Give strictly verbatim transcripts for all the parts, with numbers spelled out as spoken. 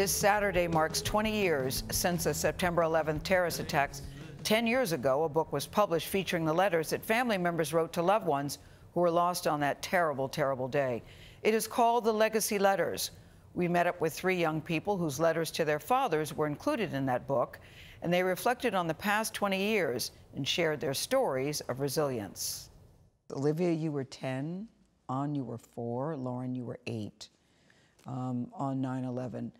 This Saturday marks twenty years since the September eleventh terrorist attacks. Ten years ago, a book was published featuring the letters that family members wrote to loved ones who were lost on that terrible, terrible day. It is called The Legacy Letters. We met up with three young people whose letters to their fathers were included in that book, and they reflected on the past twenty years and shared their stories of resilience. Olivia, you were ten. On, you were four. Lauren, you were eight. Um, on nine eleven.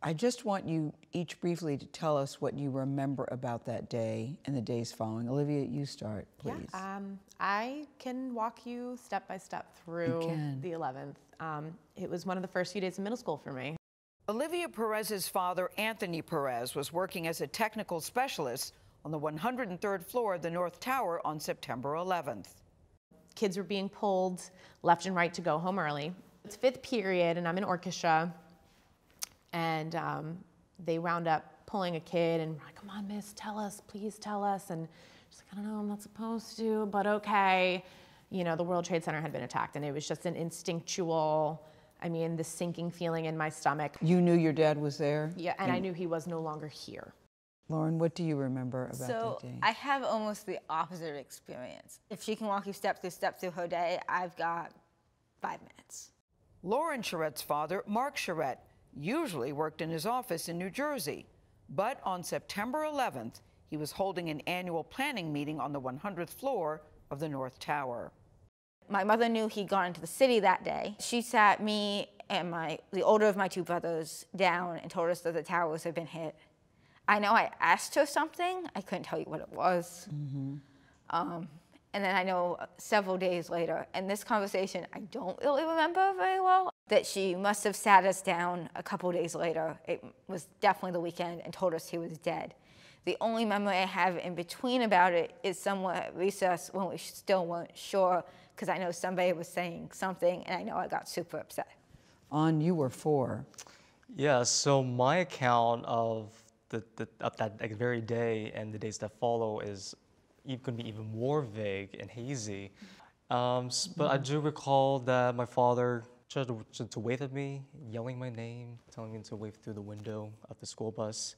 I just want you each briefly to tell us what you remember about that day and the days following. Olivia, you start, please. Yeah, um, I can walk you step by step through the eleventh. Um, it was one of the first few days of middle school for me. Olivia Perez's father, Anthony Perez, was working as a technical specialist on the one hundred third floor of the North Tower on September eleventh. Kids were being pulled left and right to go home early. It's fifth period, and I'm in orchestra. And um, they wound up pulling a kid and like, come on, miss, tell us, please tell us. And she's like, I don't know, I'm not supposed to, but okay. You know, the World Trade Center had been attacked, and it was just an instinctual, I mean, the sinking feeling in my stomach. You knew your dad was there? Yeah, and, and I knew he was no longer here. Lauren, what do you remember about so that day? So I have almost the opposite experience. If she can walk you step through step through her day, I've got five minutes. Lauren Charette's father, Mark Charette, usually worked in his office in New Jersey. But on September eleventh, he was holding an annual planning meeting on the one hundredth floor of the North Tower. My mother knew he'd gone into the city that day. She sat me and my, the older of my two brothers down and told us that the towers had been hit. I know I asked her something. I couldn't tell you what it was. Mm-hmm. um, and then I know several days later, and this conversation I don't really remember very well, that she must have sat us down a couple days later. It was definitely the weekend, and told us he was dead. The only memory I have in between about it is somewhere at recess when we still weren't sure, because I know somebody was saying something, and I know I got super upset. On, you were four. Yeah, so my account of, the, the, of that very day and the days that follow is going to be even more vague and hazy. Um, but I do recall that my father tried to, to, to wave at me, yelling my name, telling me to wave through the window of the school bus,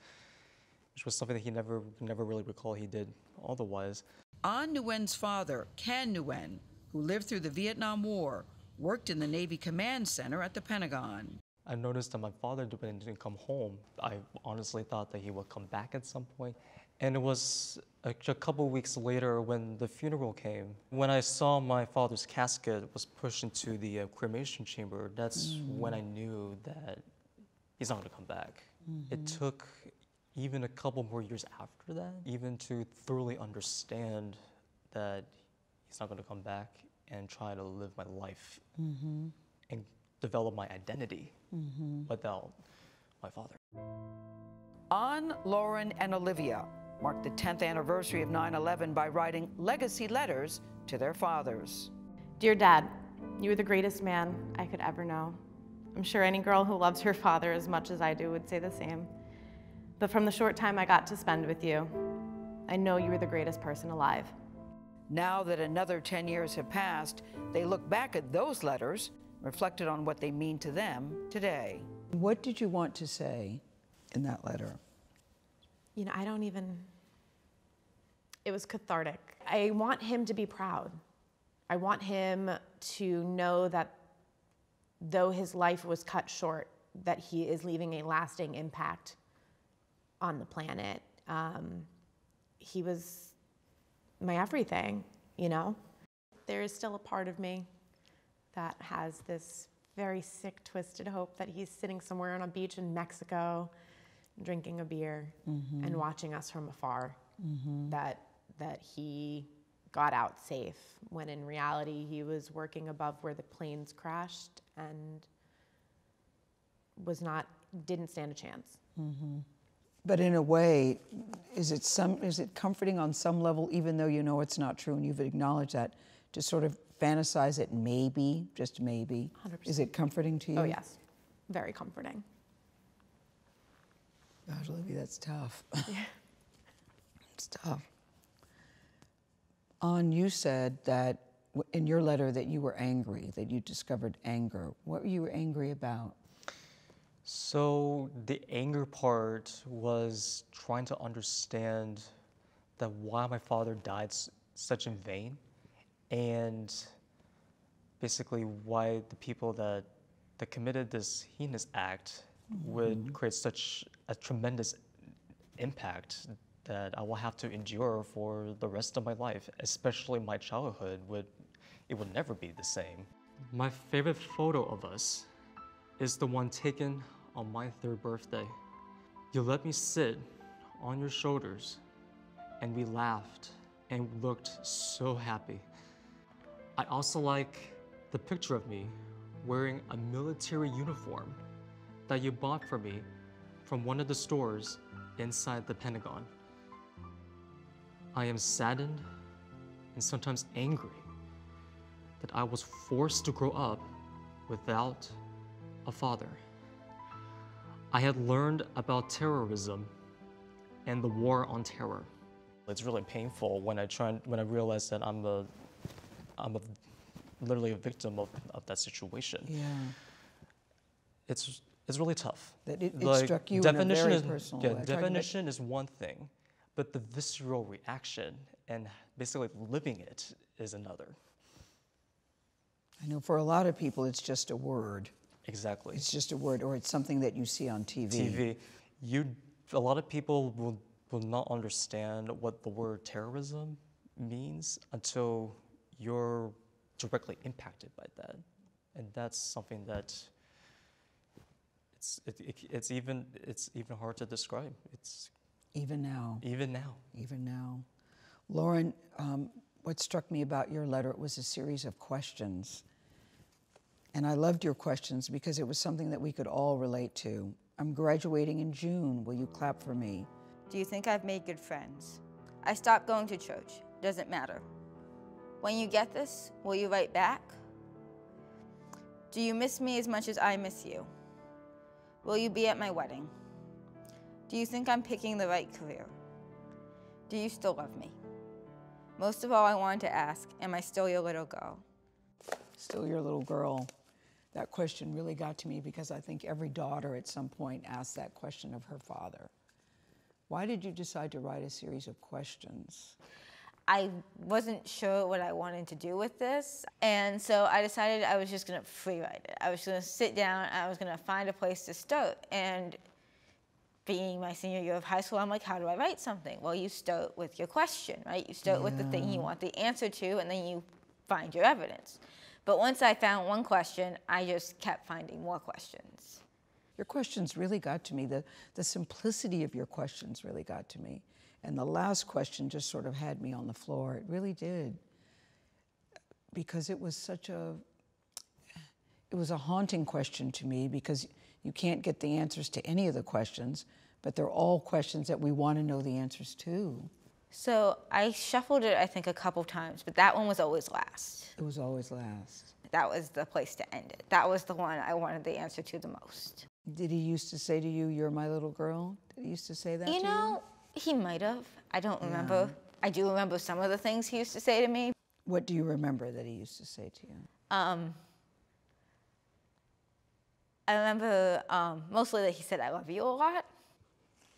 which was something that he never never really recalled he did otherwise. An Nguyen's father, Ken Nguyen, who lived through the Vietnam War, worked in the Navy Command Center at the Pentagon. I noticed that my father didn't come home. I honestly thought that he would come back at some point. And it was a, a couple weeks later when the funeral came. When I saw my father's casket was pushed into the uh, cremation chamber, that's mm. when I knew that he's not gonna come back. Mm-hmm. It took even a couple more years after that, even to thoroughly understand that he's not gonna come back and try to live my life mm-hmm. and develop my identity mm-hmm. without my father. An, Lauren, and Olivia marked the tenth anniversary of nine eleven by writing legacy letters to their fathers. Dear Dad, you were the greatest man I could ever know. I'm sure any girl who loves her father as much as I do would say the same. But from the short time I got to spend with you, I know you were the greatest person alive. Now that another ten years have passed, they look back at those letters, reflected on what they mean to them today. What did you want to say in that letter? You know, I don't even, it was cathartic. I want him to be proud. I want him to know that though his life was cut short, that he is leaving a lasting impact on the planet. Um, he was my everything, you know? There is still a part of me that has this very sick, twisted hope that he's sitting somewhere on a beach in Mexico drinking a beer mm-hmm. and watching us from afar, mm-hmm. that, that he got out safe, when in reality he was working above where the planes crashed and was not, didn't stand a chance. Mm-hmm. But in a way, is it, some, is it comforting on some level, even though you know it's not true and you've acknowledged that, to sort of fantasize it maybe, just maybe? one hundred percent. Is it comforting to you? Oh yes, very comforting. Gosh, Olivia, that's tough. Yeah. It's tough. An, you said that in your letter that you were angry, that you discovered anger. What were you angry about? So the anger part was trying to understand that why my father died such in vain, and basically why the people that that committed this heinous act mm-hmm. would create such a tremendous impact that I will have to endure for the rest of my life, especially my childhood would, it would never be the same. My favorite photo of us is the one taken on my third birthday. You let me sit on your shoulders and we laughed and looked so happy. I also like the picture of me wearing a military uniform that you bought for me from one of the stores inside the Pentagon. I am saddened and sometimes angry that I was forced to grow up without a father. I had learned about terrorism and the war on terror. It's really painful when I try when I realize that I'm a I'm a literally a victim of, of that situation. Yeah. It's it's really tough. That it, it like, struck you in a very is, personal yeah, way. Definition is one thing, but the visceral reaction and basically living it is another. I know for a lot of people it's just a word. Exactly. It's just a word, or it's something that you see on T V. T V. You, a lot of people will, will not understand what the word terrorism means until you're directly impacted by that. And that's something that it's, it, it, it's, even, it's even hard to describe. It's even now. Even now. Even now. Lauren, um, what struck me about your letter, it was a series of questions. And I loved your questions because it was something that we could all relate to. I'm graduating in June. Will you clap for me? Do you think I've made good friends? I stopped going to church. Doesn't matter. When you get this, will you write back? Do you miss me as much as I miss you? Will you be at my wedding? Do you think I'm picking the right career? Do you still love me? Most of all, I wanted to ask, am I still your little girl? Still your little girl. That question really got to me because I think every daughter at some point asked that question of her father. Why did you decide to write a series of questions? I wasn't sure what I wanted to do with this, and so I decided I was just gonna free write it. I was gonna sit down, I was gonna find a place to start, and being my senior year of high school, I'm like, how do I write something? Well, you start with your question, right? You start yeah. with the thing you want the answer to, and then you find your evidence. But once I found one question, I just kept finding more questions. Your questions really got to me. The, the simplicity of your questions really got to me. And the last question just sort of had me on the floor. It really did. Because it was such a, it was a haunting question to me because you can't get the answers to any of the questions, but they're all questions that we want to know the answers to. So I shuffled it, I think, a couple times, but that one was always last. It was always last. That was the place to end it. That was the one I wanted the answer to the most. Did he used to say to you, you're my little girl? Did he used to say that you to know, you? He might have. I don't remember. No. I do remember some of the things he used to say to me. What do you remember that he used to say to you? Um, I remember um, mostly that he said, I love you a lot.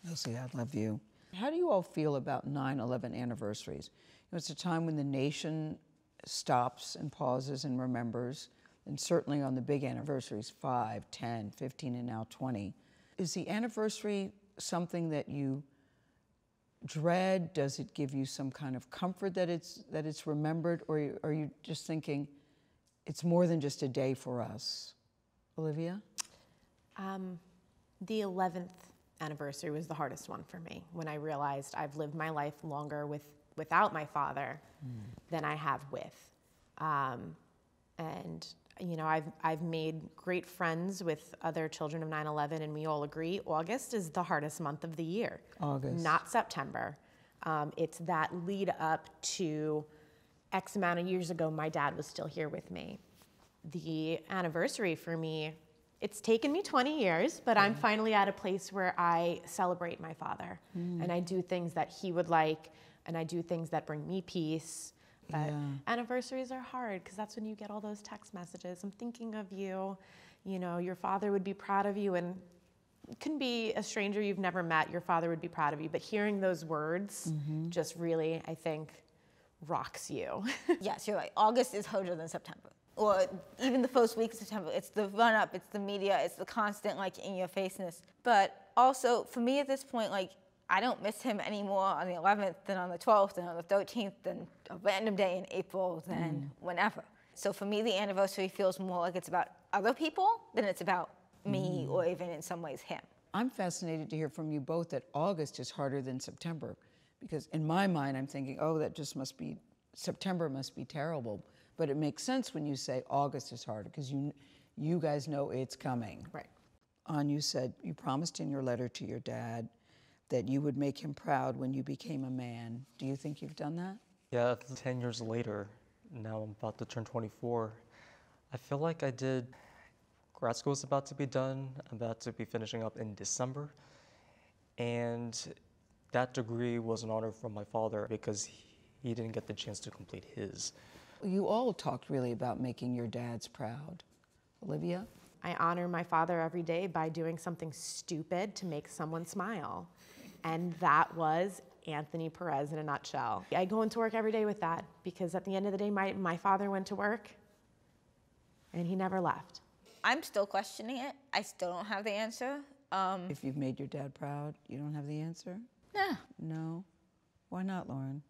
Mostly, I love you. How do you all feel about nine eleven anniversaries? You know, it's a time when the nation stops and pauses and remembers, and certainly on the big anniversaries, five, ten, fifteen, and now twenty. Is the anniversary something that you dread? Does it give you some kind of comfort that it's, that it's remembered, or are you just thinking, it's more than just a day for us? Olivia? Um, the eleventh. Anniversary was the hardest one for me when I realized I've lived my life longer with without my father mm. than I have with. Um, and you know, I've, I've made great friends with other children of nine eleven, and we all agree August is the hardest month of the year. August. Not September. Um, it's that lead up to X amount of years ago, my dad was still here with me. The anniversary for me, it's taken me twenty years, but I'm finally at a place where I celebrate my father. Mm. And I do things that he would like, and I do things that bring me peace. But yeah. anniversaries are hard, because that's when you get all those text messages. I'm thinking of you, you know, your father would be proud of you, and can be a stranger you've never met, your father would be proud of you, but hearing those words mm-hmm. just really, I think, rocks you. Yes, you're right. August is harder than September. Or even the first week of September. It's the run-up, it's the media, it's the constant, like, in-your-faceness. But also, for me at this point, like, I don't miss him any more on the eleventh than on the twelfth than on the thirteenth than a random day in April than mm. whenever. So for me, the anniversary feels more like it's about other people than it's about me mm. or even in some ways him. I'm fascinated to hear from you both that August is harder than September, because in my mind I'm thinking, oh, that just must be, September must be terrible. But it makes sense when you say August is harder, because you, you guys know it's coming. Right. An, you said you promised in your letter to your dad that you would make him proud when you became a man. Do you think you've done that? Yeah, ten years later, now I'm about to turn twenty-four. I feel like I did, grad school is about to be done, I'm about to be finishing up in December. And that degree was an honor from my father because he, he didn't get the chance to complete his. You all talked really about making your dads proud. Olivia? I honor my father every day by doing something stupid to make someone smile. And that was Anthony Perez in a nutshell. I go into work every day with that, because at the end of the day, my, my father went to work and he never left. I'm still questioning it. I still don't have the answer. Um, if you've made your dad proud, you don't have the answer? No. No? Why not, Lauren?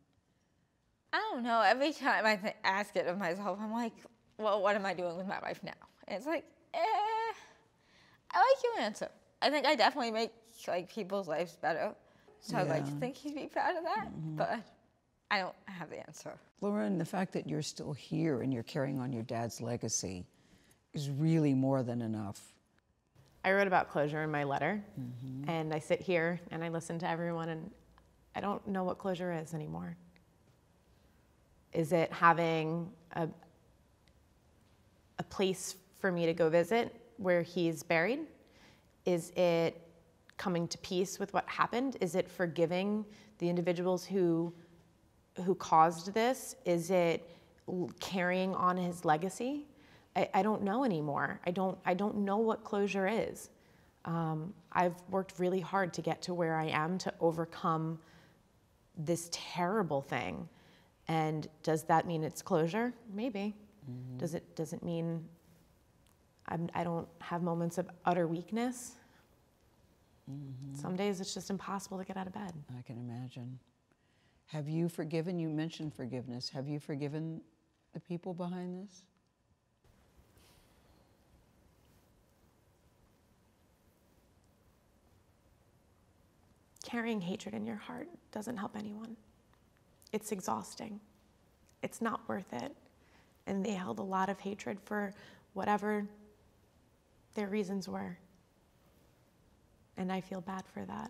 I don't know. Every time I th ask it of myself, I'm like, well, what am I doing with my life now? And it's like, eh, I like your answer. I think I definitely make like people's lives better. So yeah. I'd like to think he'd be proud of that, mm-hmm. but I don't have the answer. Lauren, the fact that you're still here and you're carrying on your dad's legacy is really more than enough. I wrote about closure in my letter, mm-hmm. and I sit here and I listen to everyone, and I don't know what closure is anymore. Is it having a, a place for me to go visit where he's buried? Is it coming to peace with what happened? Is it forgiving the individuals who, who caused this? Is it carrying on his legacy? I, I don't know anymore. I don't, I don't know what closure is. Um, I've worked really hard to get to where I am to overcome this terrible thing. And does that mean it's closure? Maybe. Mm-hmm. Does it, does it mean I'm, I don't have moments of utter weakness? Mm-hmm. Some days it's just impossible to get out of bed. I can imagine. Have you forgiven? You mentioned forgiveness. Have you forgiven the people behind this? Carrying hatred in your heart doesn't help anyone. It's exhausting. It's not worth it. And they held a lot of hatred for whatever their reasons were. And I feel bad for that.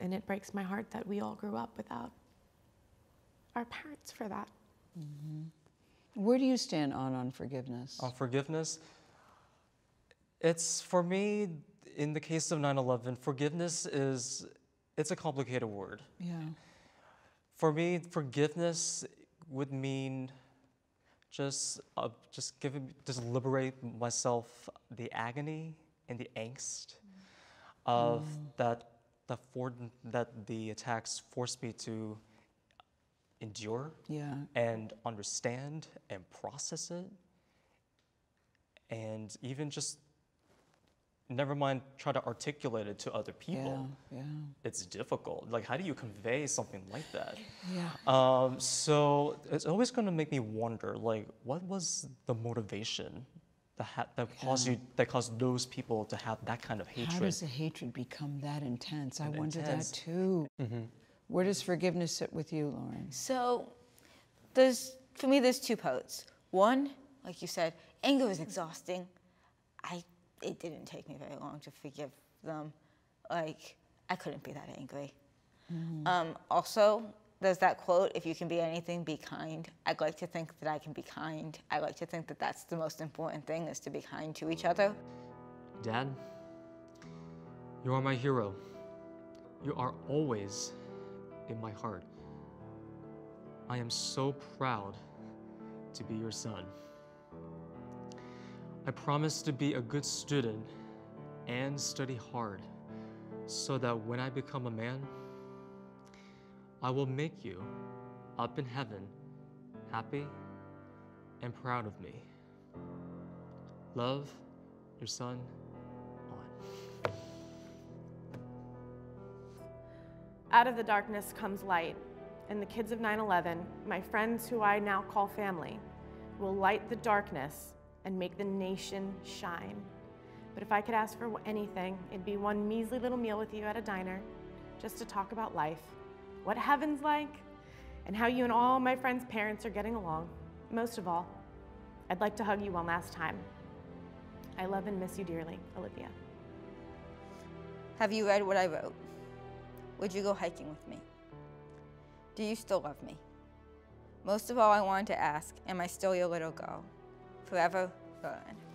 And it breaks my heart that we all grew up without our parents for that. Mm-hmm. Where do you stand on, on forgiveness? On forgiveness? It's, for me, in the case of nine eleven, forgiveness is, it's a complicated word. Yeah. For me, forgiveness would mean just, uh, just giving, just liberate myself the agony and the angst of mm. that, that, for, that the attacks forced me to endure yeah. and understand and process it. And even just, never mind try to articulate it to other people. Yeah, yeah. It's difficult. Like, how do you convey something like that? Yeah. Um, so it's always going to make me wonder, like, what was the motivation that, ha that yeah. caused you, that caused those people to have that kind of hatred? How does the hatred become that intense? And I wonder intense. that too. Mm-hmm. Where does forgiveness sit with you, Lauren? So, there's, for me, there's two parts. One, like you said, anger is exhausting. I. It didn't take me very long to forgive them. Like, I couldn't be that angry. Mm-hmm. um, also, there's that quote, if you can be anything, be kind. I'd like to think that I can be kind. I like to think that that's the most important thing, is to be kind to each other. Dad, you are my hero. You are always in my heart. I am so proud to be your son. I promise to be a good student and study hard, so that when I become a man, I will make you, up in heaven, happy and proud of me. Love, your son, On. Out of the darkness comes light, and the kids of nine eleven, my friends who I now call family, will light the darkness and make the nation shine. But if I could ask for anything, it'd be one measly little meal with you at a diner, just to talk about life, what heaven's like, and how you and all my friends' parents are getting along. Most of all, I'd like to hug you one last time. I love and miss you dearly, Olivia. Have you read what I wrote? Would you go hiking with me? Do you still love me? Most of all, I wanted to ask, am I still your little girl? Forever, Lauren.